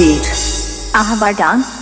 Heat. Ahbar dance